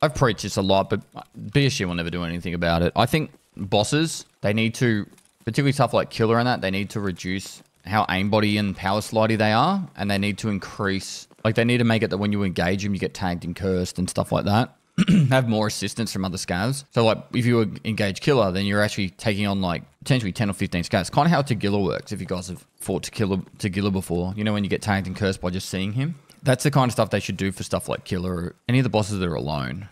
I've preached this a lot, but BSG will never do anything about it. I think bosses, they need to, particularly stuff like Killer and that, they need to reduce how aimbody and power slidey they are, and they need to increase, like they need to make it that when you engage them, you get tagged and cursed and stuff like that. Have more assistance from other scavs. So like if you engage Killer, then you're actually taking on like potentially 10 or 15 scavs. It's kind of how Tagilla works, if you guys have fought Tagilla before. You know, when you get tagged and cursed by just seeing him? That's the kind of stuff they should do for stuff like Killer or any of the bosses that are alone.